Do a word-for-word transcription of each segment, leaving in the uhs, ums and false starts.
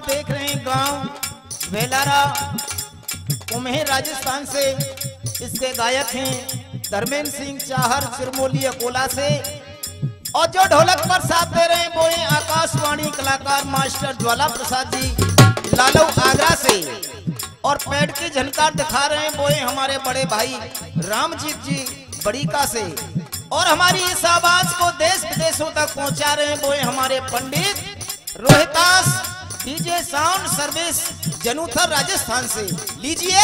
आप देख रहे हैं गांव वेलारा, उम्हें राजस्थान से। इसके गायक हैं धर्मेंद्र सिंह चाहर चिरमोली अकोला से, और जो ढोलक पर साथ दे रहे हैं वो हैं आकाशवाणी कलाकार मास्टर ज्वाला प्रसाद जी लालो आगरा से, और पैड की झनकार दिखा रहे हैं वो हैं हमारे बड़े भाई रामजीत जी बड़ीका से, और हमारी इस आवाज को देश विदेशों तक पहुंचा रहे हैं वो हैं हमारे Pandit Rohitash DJ sound service जनूथर Rajasthan से। लीजिए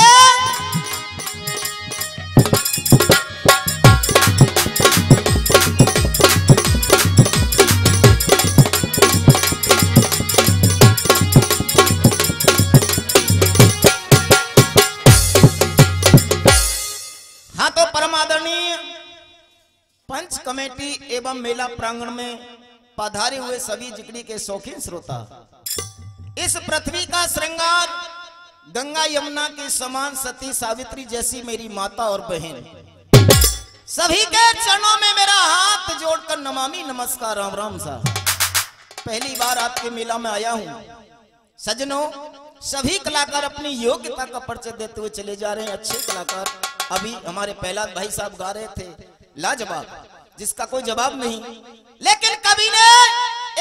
पंच कमेटी एवं मेला प्रांगण में पधारे हुए सभी जिगरी के शौकीन श्रोता, इस पृथ्वी का श्रृंगार गंगा यमुना के समान सती सावित्री जैसी मेरी माता और बहन, सभी के चरणों में मेरा हाथ जोड़कर नमामि नमस्कार। राम राम सा पहली बार आपके मेला में आया हूं सजनों। सभी कलाकार अपनी योग्यता का परिचय देते हुए चले जा रहे हैं। अच्छे कलाकार अभी हमारे प्रहलाद भाई साहब गा रहे थे लाजवाब, जिसका कोई जवाब नहीं, लेकिन कवि ने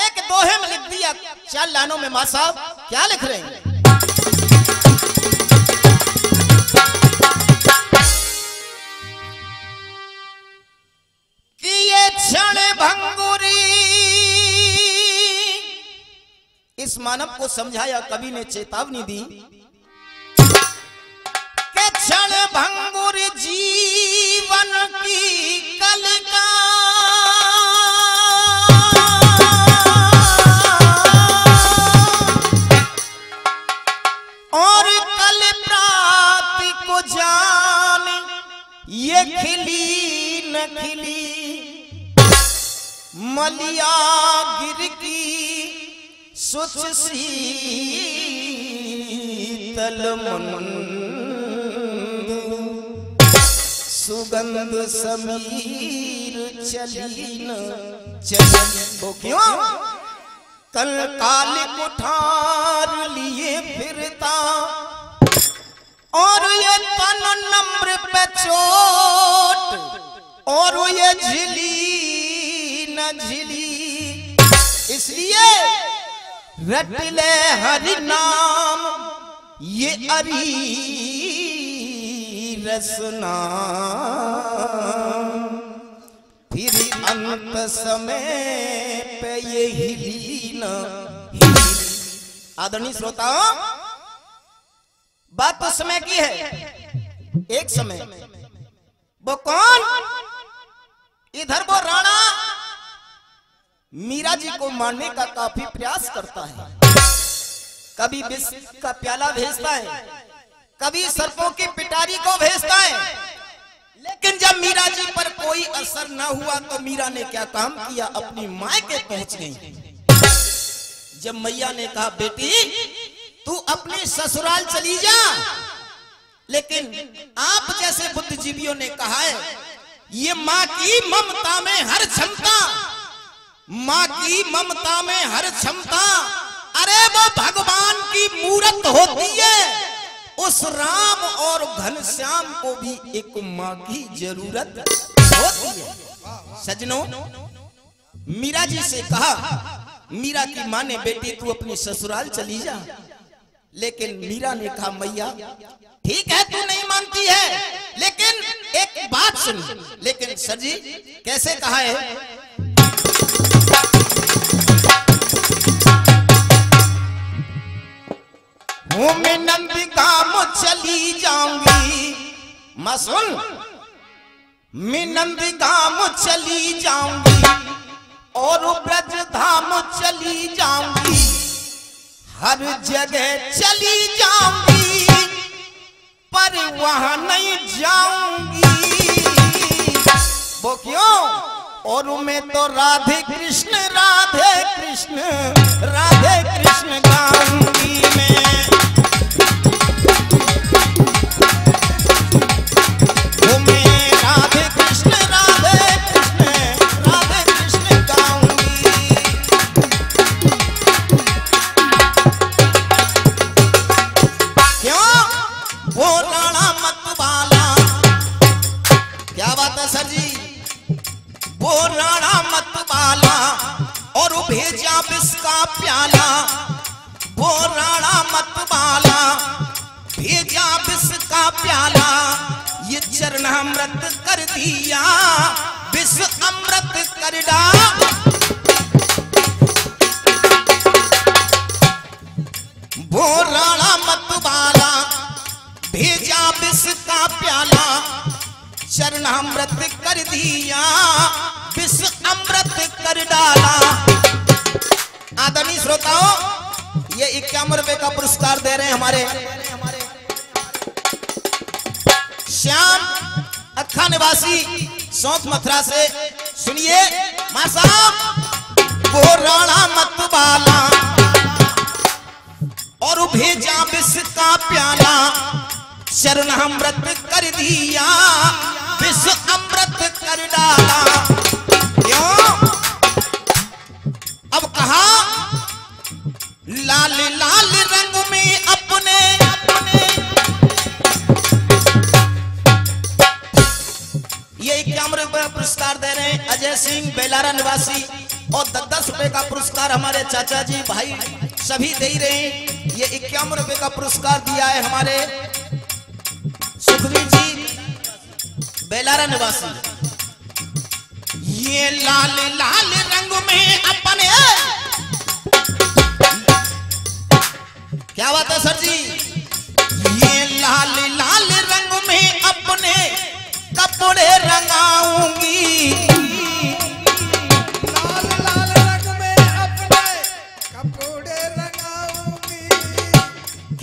एक दोहे में लिख दिया चार लाइनों में। मां साहब क्या लिख रहे हैं? कि ये क्षण भंगुरी, इस मानव को समझाया कवि ने, चेतावनी दी कि क्षण भंगुरी जीवन की खिली न खिली मलिया गिर की सुच शीतल मुनंद सुगंध समीर चली न चली। क्यों कल काल कुठार लिए फिरता और ये तन नम्र पे चोट और ये झिली न झिली, इसलिए रटले हरि नाम ये अरी रसना फिर अंत समय पे ये हिली न हिली। आदरणीय श्रोताओं, बात तो समय की है। एक समय वो कौन, इधर वो राणा मीरा जी को मारने का काफी प्रयास करता है। कभी विष का प्याला भेजता है, कभी सर्पों की पिटारी को भेजता है, लेकिन जब मीरा जी पर कोई असर ना हुआ तो मीरा ने क्या काम किया, अपनी मायके पहुंच गई। जब मैया ने कहा बेटी तू अपने ससुराल चली जा, लेकिन आप जैसे बुद्धिजीवियों ने कहा है ये माँ की ममता में हर क्षमता, माँ की ममता में हर क्षमता, अरे वो भगवान की मूरत होती है, उस राम और घनश्याम को भी एक माँ की जरूरत होती है। सजनों, मीरा जी से कहा, मीरा की माँ ने बेटी तू अपने ससुराल चली जा, लेकिन मीरा ने कहा मैया ठीक है तू नहीं मानती है, लेकिन एक बात सुन। लेकिन सर जी कैसे कहा है? मैं नंदिका में चली जाऊंगी, मां सुन, मैं नंदिका में चली जाऊंगी और ब्रज धाम चली जाऊंगी, हर जगह चली जाऊंगी पर वहां नहीं जाऊंगी। वो क्यों? और मैं तो राधे कृष्ण राधे कृष्ण राधे कृष्ण गाऊंगी मैं। वो मैं राधे कृष्ण राधे कृष्ण राधे कृष्ण गाऊंगी। दादा सर जी वो राणा मतवाला और भेजा इसका प्याला, वो राणा मतवाला भेजा इसका प्याला, ये चरण अमृत कर दिया विश्व अमृत कर डाला। वो राणा मतवाला भेजा इसका प्याला, चरण अमृत कर दिया विश्व अमृत कर डाला। आदमी श्रोताओं, ये इक्यावन रुपए का पुरस्कार दे रहे हैं हमारे श्याम अखा निवासी सौंत मथुरा से। सुनिए मां साहब, वो राणा मतवाला और भेजा विश्व का प्याला, चरण अमृत कर दिया विश्व अमृत कर डाला। क्यों? अब कहा लाल लाल रंग में अपने अपने ये इक्यावन रुपए का पुरस्कार दे रहे हैं अजय सिंह बेलारा निवासी। और दस दस रुपए का पुरस्कार हमारे चाचा जी भाई सभी दे ही रहे हैं। ये इक्यावन रुपए का पुरस्कार दिया है हमारे सुखवीर जी बेलारा निवासी। ये लाल लाल रंग में अपने, क्या बात है सर जी? ये लाल लाल रंग में अपने कपड़े रंगाऊंगी, लाल लाल रंग में अपने कपड़े रंगाऊंगी।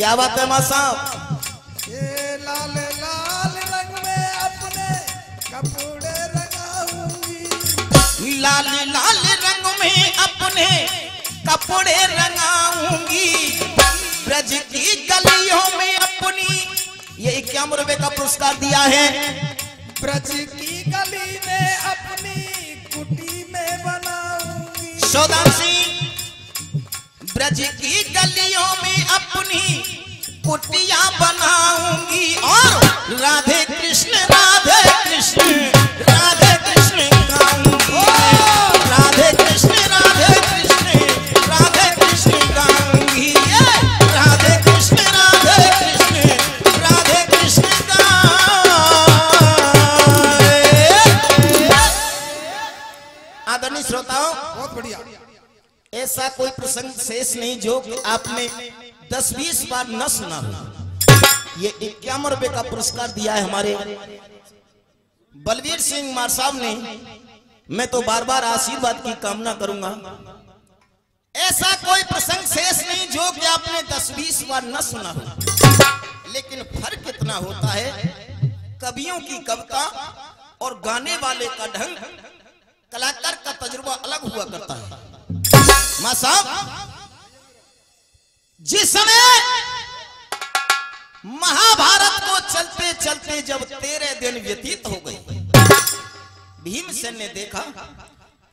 क्या बात है मां साहब? ये लाल लाल लाल रंग में अपने कपड़े रंगाऊंगी, ब्रज की गलियों में अपनी, ये इक्यावन रुपए का पुरस्कार दिया है। ब्रज की गली में अपनी कुटी में बनाऊंगी, सोदान सिंह। ब्रज की गलियों में अपनी कुटिया बनाऊंगी और राधे कृष्ण राधे कृष्ण राधे कृष्ण गाऊंगी, राधे कृष्ण राधे कृष्ण राधे कृष्ण गाऊंगी, राधे कृष्ण राधे कृष्ण राधे कृष्ण गाऊंगी। आदरणीय श्रोताओं, बहुत बढ़िया, ऐसा कोई प्रसंग शेष नहीं जो कि आपने दस बीस बार न सुना हो। ये इक्यावन रुपए का पुरस्कार दिया है हमारे बलवीर सिंह मार साहब ने। मैं तो बार बार आशीर्वाद की कामना करूंगा। ऐसा कोई प्रसंग शेष नहीं जो कि आपने दस बीस बार न सुना हो। लेकिन फर्क कितना होता है कवियों की कविता और गाने वाले का ढंग, कलाकार का तजुर्बा अलग हुआ करता है। मां साहब, जिस समय महाभारत को चलते चलते जब तेरह दिन व्यतीत हो गए, भीमसेन ने देखा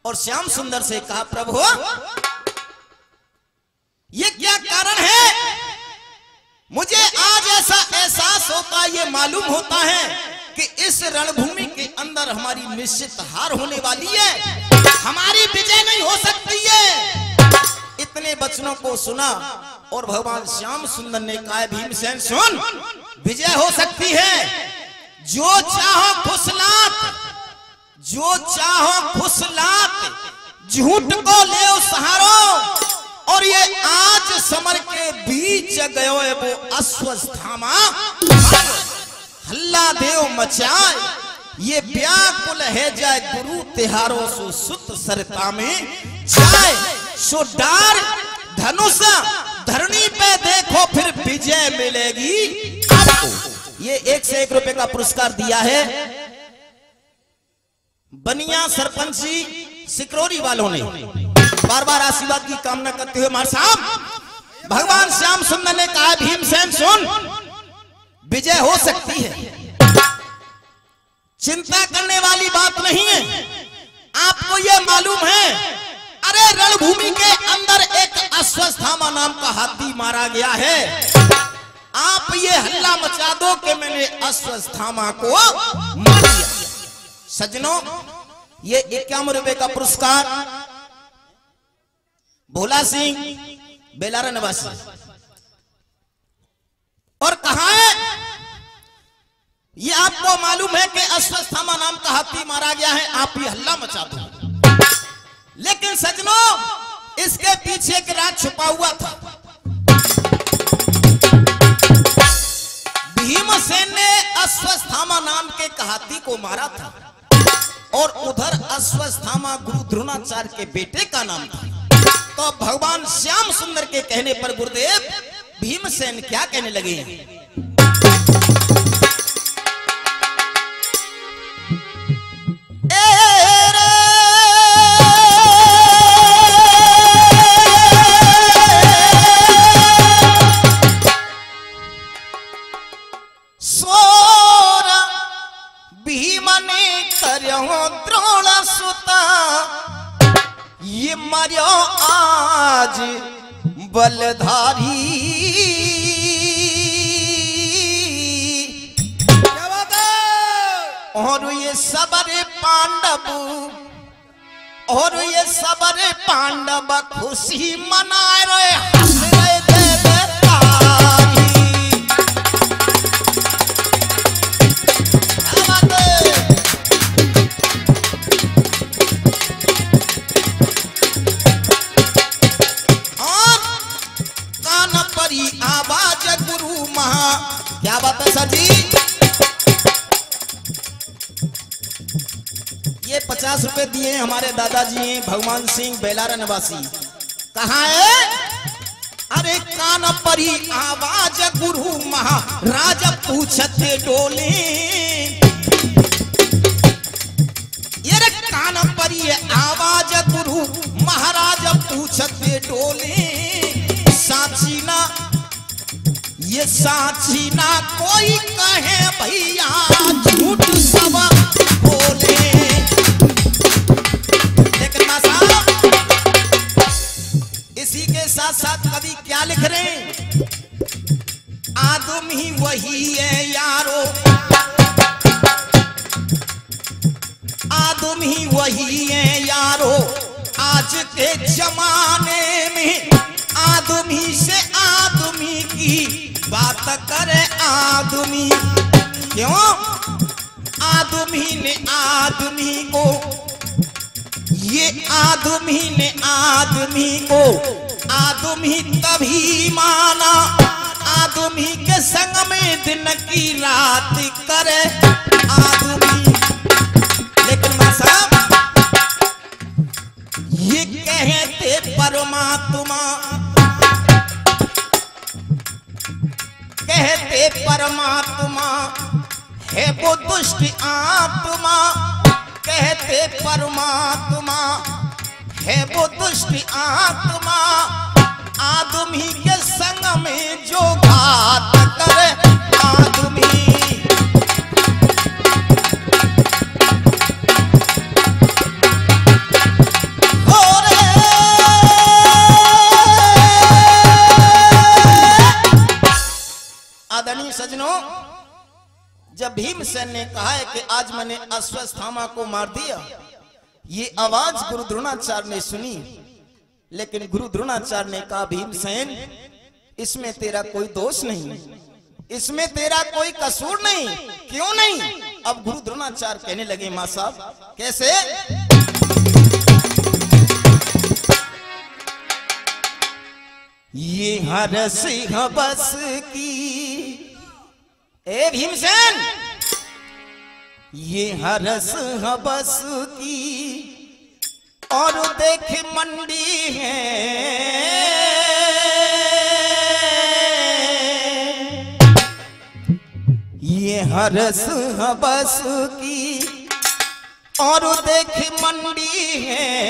और श्याम सुंदर से कहा, प्रभु ये क्या कारण है? मुझे आज ऐसा एहसास होता, ये मालूम होता है कि इस रणभूमि के अंदर हमारी निश्चित हार होने वाली है, हमारी विजय नहीं हो सकती है। इतने वचनों को सुना और भगवान श्याम सुंदर ने कहा, भीमसेन सुन, विजय हो सकती है, जो चाहो घुसलात, जो चाहो खुश लात, झूठ को ले सहारो, और ये आज समर के बीच गयो है वो अश्वस्थामा, हल्ला देव मचाए, ये व्याकुल है जाए गुरु तिहारो सो सुत सरता में जाए, सो डार धनुष धरणी पे देखो फिर विजय मिलेगी आपको। ये एक से एक रुपए का पुरस्कार दिया है बनिया सरपंच जी सिकरोरी वालों ने। बार बार आशीर्वाद की कामना करते हुए मार साहब, भगवान श्याम सुंदर ने कहा, भीमसेन सुन, विजय हो सकती है, चिंता करने वाली बात नहीं है। आपको यह मालूम है, अरे रणभूमि के अंदर एक अश्वस्थामा नाम का हाथी मारा गया है, आप ये हल्ला मचा दो कि मैंने अश्वस्थामा को मार दिया। सजनों, ये इक्यावन रुपए का पुरस्कार भोला सिंह बेलारा निवासी। और कहा है ये आपको मालूम है कि अश्वत्थामा नाम का हाथी मारा गया है, आप ये हल्ला मचा दो। लेकिन सजनों इसके पीछे एक राज छुपा हुआ था। भीमसेन ने अश्वत्थामा नाम के हाथी को मारा था और उधर अश्वत्थामा गुरु द्रोणाचार्य के बेटे का नाम था। तो भगवान श्याम सुंदर के कहने पर गुरुदेव भीमसेन क्या कहने लगे हैं? बलधारी और ये सबरे पांडव और ये सबरे पांडव खुशी मनाए रहे, हंस रहे थे दिए हमारे दादाजी भगवान सिंह बेलारा निवासी। कहा है अरे कान परी आवाज गुरु महाराज पूछते डोले, ये कान परी आवाज गुरु महाराज पूछते डोले, साची ना ये साची ना कोई कहे भैया झूठ सब बोले। इसी के साथ साथ कभी क्या लिख रहे हैं? आदमी वही है यारो, आदमी वही है यारो आज के जमाने में, आदमी से आदमी की बात करे आदमी। क्यों? आदमी ने आदमी को, ये आदमी ने आदमी को आदमी तभी माना, आदमी के संग में दिन की रात करे आदमी। लेकिन मां साहब ये कहते परमात्मा, कहते परमात्मा है वो दुष्ट आत्मा, कहते परमात्मा है वो दुष्ट आत्मा आदमी के संग में जो घात करे आदमी। आदरणीय सज्जनों, जब भीमसेन ने कहा है कि आज मैंने अश्वत्थामा को मार दिया, ये आवाज गुरु द्रोणाचार्य ने सुनी। लेकिन गुरु द्रोणाचार्य ने कहा भीमसेन इसमें तेरा कोई दोष नहीं, इसमें तेरा कोई कसूर नहीं। क्यों नहीं? अब गुरु द्रोणाचार्य कहने लगे मां साहब कैसे? ये हर सिंह बस की, ए भीमसेन ये हरस हबस की और देख मंडी है, ये हरस हबस की और देख मंडी है,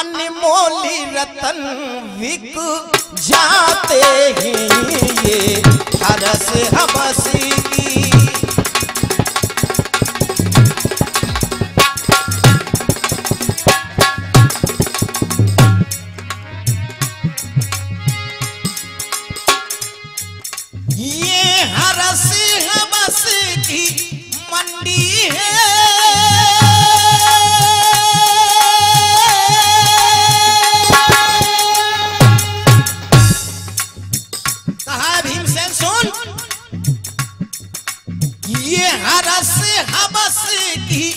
अनमोली रतन विक जाते हैं, ये हरस हबस की। मंडी है। ये हरस हबस की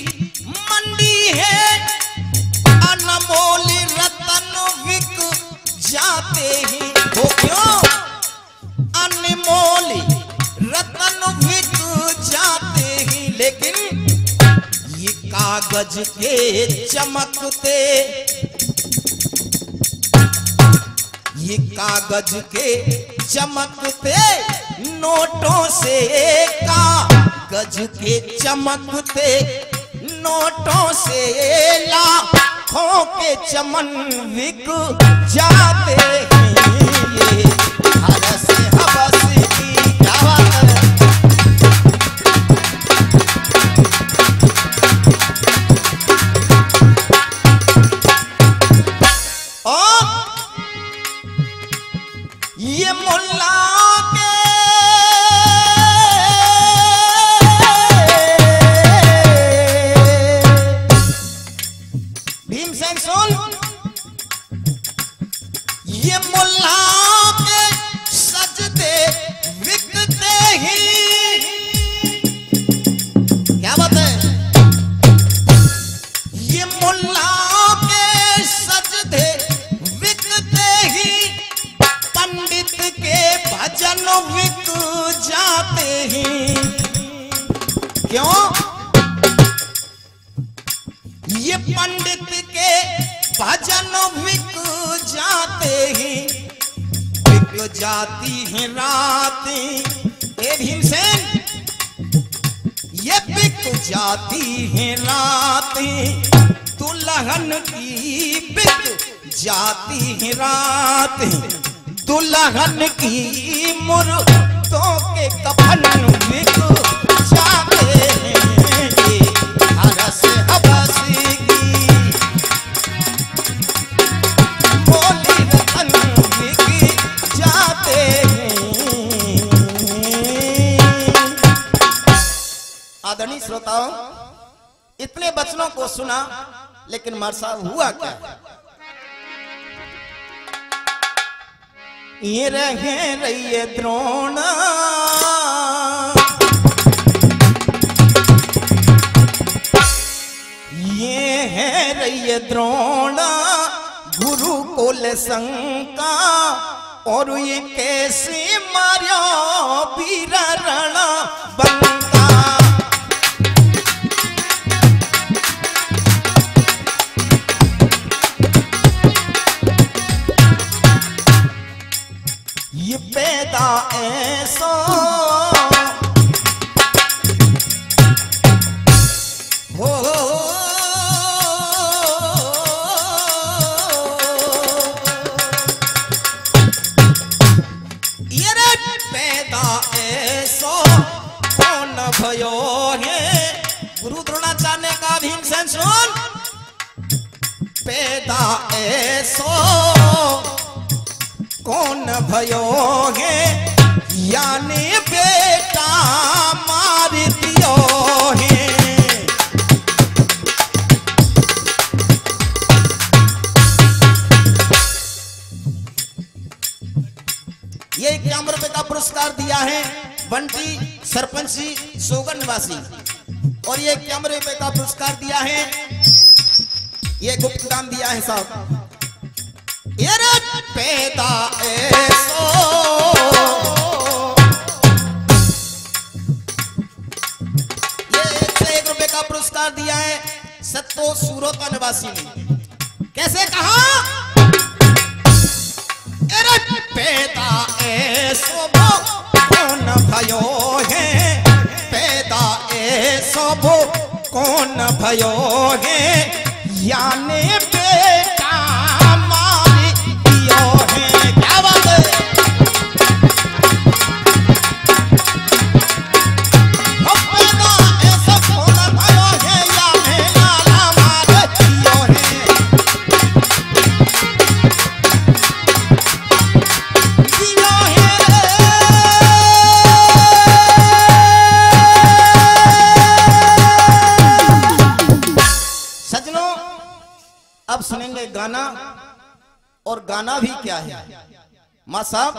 मंडी है, अनमोल रतन बिक जाते हैं। हो क्यों अनमोल रतन बिक जाते हैं, लेकिन ये कागज के चमकते, ये कागज के चमकते नोटों से, कागज के चमकते नोटों से लाखों के चमन बिक जाते हैं। हरस हवस की ये मुल्ला के भीम सिंह सुन, ये मुल्ला के सजते बिकते ही। क्या बात है, ये मुल्ला के सजते बिकते ही, पंडित के भजन बिक जाते हैं। क्यों ये पंडित के भजन बिक जाते हैं, बिक जाती हैं रातें। हे भीमसेन, ये बिक जाती हैं रातें, दुल्हन की बिक जाती हैं रातें, दुल्हन की मुर्दों के कफन बिक जाते हैं। ये हरस हवस की बोली रतन बिक जाते हैं। आदरणीय श्रोताओं, इतने बचनों को सुना, लेकिन मार साहब हुआ क्या? ये रहे रही द्रोण ये है रही द्रोण गुरुकुल संका, और ये कैसे मारो वीर रणा बनका। ये पैदा ऐसा हो, ये पैदा ऐसा कौन भयो है। गुरु द्रोणाचार्य का भीमसेन सुन, पैदा ऐसा कौन भयो है, यानी बेटा मार दियो है। ये इक्यावन रुपए का पुरस्कार दिया है बंटी सरपंच जी सोगन निवासी, और ये इक्यावन रुपए का पुरस्कार दिया है, ये गुप्त दान दिया है साहब। ये पैदा ऐसो ये एक सौ एक रुपए का पुरस्कार दिया है सत्तो सूरत का निवासी ने। कैसे कहा, ये पैदा ऐसो कौन भयो है, पैदा ऐसो कौन भयो है, यानी अब सुनेंगे गाना, और गाना भी क्या है मां साहब,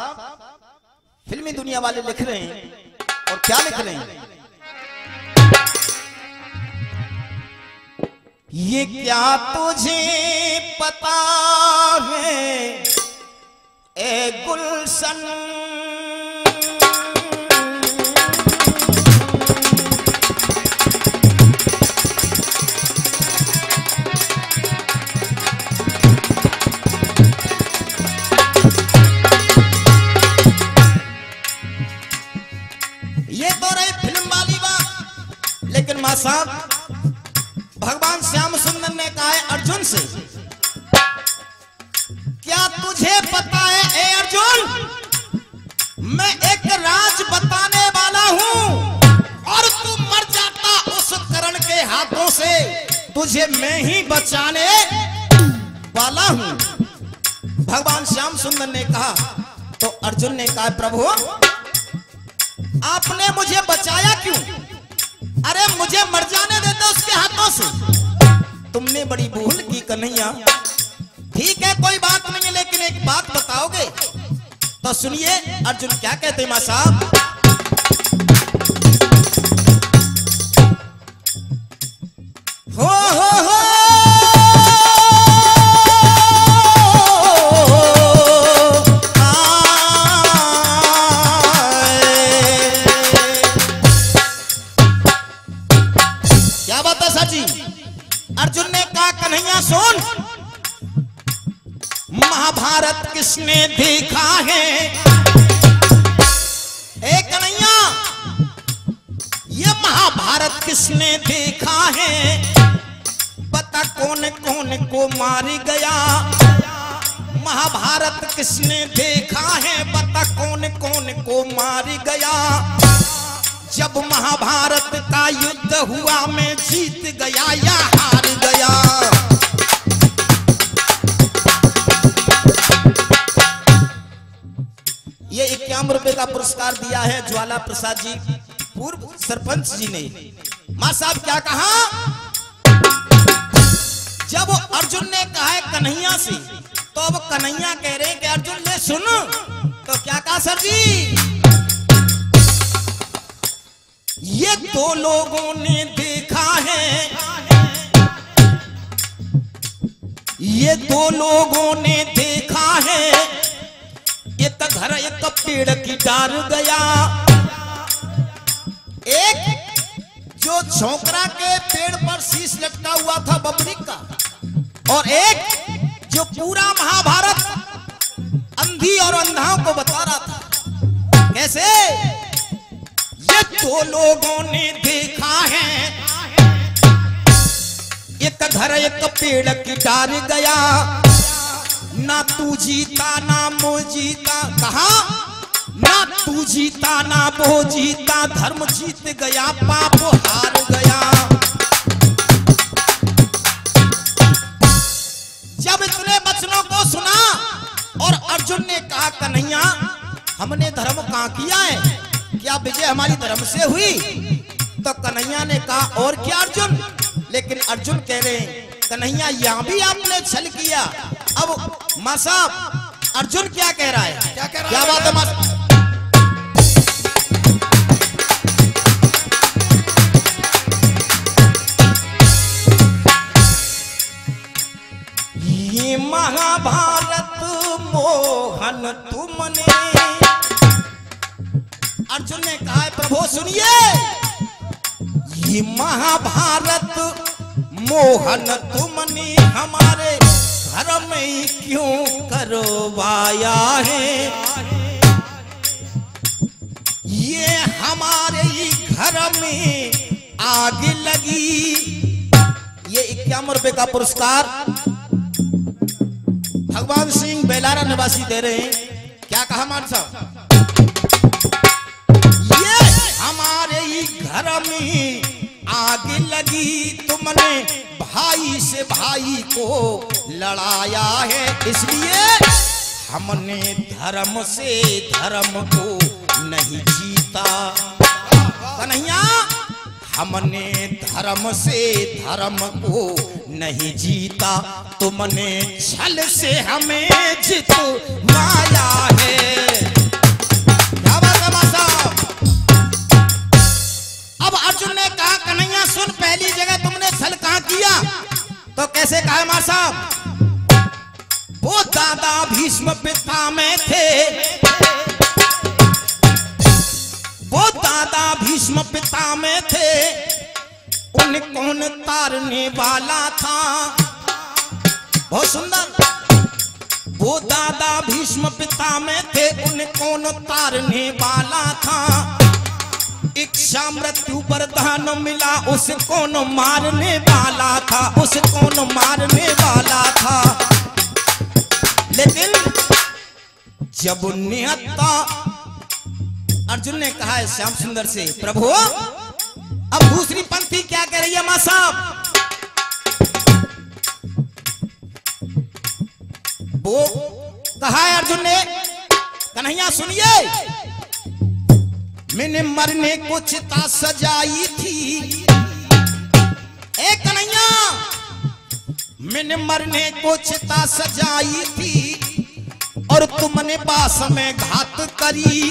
फिल्मी दुनिया वाले लिख रहे हैं, और क्या लिख रहे हैं, ये क्या तुझे पता है ए गुलशन, लेकिन मां साहब भगवान श्याम सुंदर ने कहा है अर्जुन से, क्या तुझे पता है ए अर्जुन, मैं एक राज बताने वाला हूं, और तू मर जाता उस करण के हाथों से, तुझे मैं ही बचाने वाला हूं। भगवान श्याम सुंदर ने कहा, तो अर्जुन ने कहा प्रभु आपने मुझे बचाया क्यों, अरे मुझे मर जाने देते उसके हाथों से, तुमने बड़ी भूल की कन्हैया। ठीक है कोई बात नहीं है, लेकिन एक बात बताओगे, तो सुनिए अर्जुन क्या कहते हैं मां साहब, हो हो हो महाभारत किसने देखा है, ए कन्हैया ये महाभारत किसने देखा है, पता कौन कौन को मार गया, महाभारत किसने देखा है, पता कौन कौन को मार गया, जब महाभारत का युद्ध हुआ मैं जीत गया या हार गया, ये इक्यावन रुपए का पुरस्कार दिया है ज्वाला प्रसाद जी पूर्व सरपंच जी ने। मां साहब क्या कहा, जब अर्जुन ने कहा है कन्हैया से, तो अब कन्हैया कह रहे हैं कि अर्जुन ने सुन, तो क्या कहा सर जी, ये दो लोगों ने देखा है, ये दो लोगों ने देखा है, एक घर एक पेड़ की डाल गया, एक जो झोंकरा के पेड़ पर शीश लटका हुआ था बबरी का, और एक जो पूरा महाभारत अंधी और अंधाओं को बता रहा था, कैसे ये दो लोगों ने देखा है, एक घर एक पेड़ की डाल गया, ना तू जीता ना मो जीता, कहा ना तू जीता ना वो जीता, धर्म जीत गया पाप हार गया, जब इतने वचनों को सुना और अर्जुन ने कहा कन्हैया हमने धर्म कहां किया है, क्या विजय हमारी धर्म से हुई, तो कन्हैया ने कहा और क्या अर्जुन, लेकिन अर्जुन कह रहे हैं कन्हैया यहां भी आपने छल किया। अब मां साहब अर्जुन क्या कह रहा है, क्या कह रहा है, क्या बात है मां साहब, ये महाभारत मोहन तुमने, अर्जुन ने कहा है प्रभु सुनिए, ये महाभारत मोहन तुमने हमारे घर में क्यों करवाया है, ये हमारे ही घर में आग लगी, ये इक्यावन रुपए का पुरस्कार भगवान सिंह बेलारा निवासी दे रहे हैं। क्या कहा मान साहब, ये हमारे ही घर में आग लगी, तुमने भाई से भाई को लड़ाया है, इसलिए हमने धर्म से धर्म को नहीं जीता, कन्हैया हमने धर्म से धर्म को नहीं जीता, तुमने छल से हमें जितवाया है। क्या बात है मां साहब? अब अर्जुन ने कहा कन्हैया सुन, पहली जगह तुमने छल कहां किया? तो कैसे कहा मां साहब? वो दादा भीष्म पिता में थे, वो दादा भीष्म पिता में थे, उनको न तारने वाला था। बहुत सुंदर। वो दादा भीष्म पिता में थे, उनको न तारने वाला था। इच्छा मृत्यु वरदान मिला, उसको न मारने वाला था, उसको न मारने वाला था। लेकिन जब निहत्ता अर्जुन ने कहा है श्याम सुंदर से, प्रभु। अब दूसरी पंक्ति क्या कह रही है मां साहब? वो कहा है अर्जुन ने, कन्हैया सुनिए, मैंने मरने को चिता सजाई थी। ए कन्हैया, मैंने मरने को चिता सजाई थी, और तुमने पास में घात करी।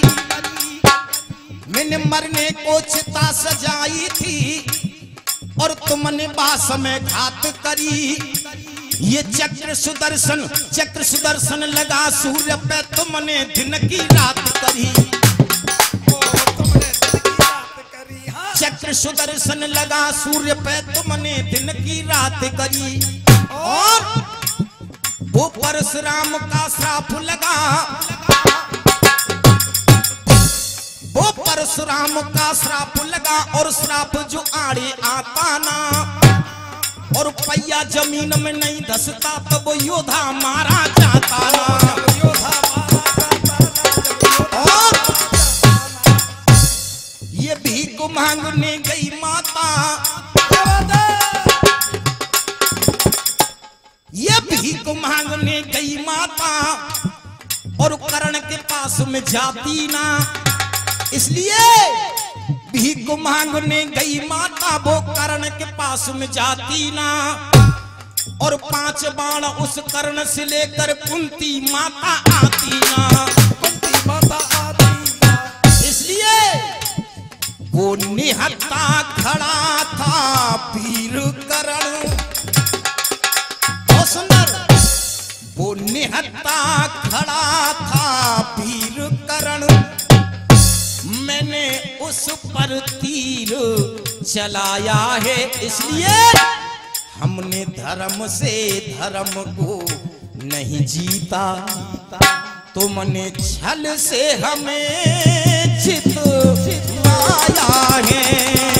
मैंने मरने को चिता सजाई थी, और तुमने बास में घात करी। ये चक्र सुदर्शन, चक्र सुदर्शन लगा सूर्य पे, तुमने दिन की रात करी। ओ, तुमने दिन की रात करी। हाँ। चक्र सुदर्शन लगा सूर्य पे, तुमने दिन की रात करी। और वो परशुराम का श्राप लगा, वो परशुराम का श्राप लगा, और श्राप जो आड़े आता ना, और पहिया जमीन में नहीं धसता, तब योद्धा मारा जाता ना। और ये भीख मांगने गई माता, ये भीख मांगने गई माता, और करण के पास में जाती ना, इसलिए भीख मांगने गई माता, वो कर्ण के पास में जाती ना। और पांच बाण उस कर्ण से लेकर कुंती माता आती ना, कुंती माता आती। इसलिए वो निहत्ता खड़ा था वीर कर्ण। बहुत सुंदर। वो निहत्ता खड़ा था वीर कर्ण, मैंने उस पर तीर चलाया है। इसलिए हमने धर्म से धर्म को नहीं जीता, तुमने छल से हमें जितवाया है।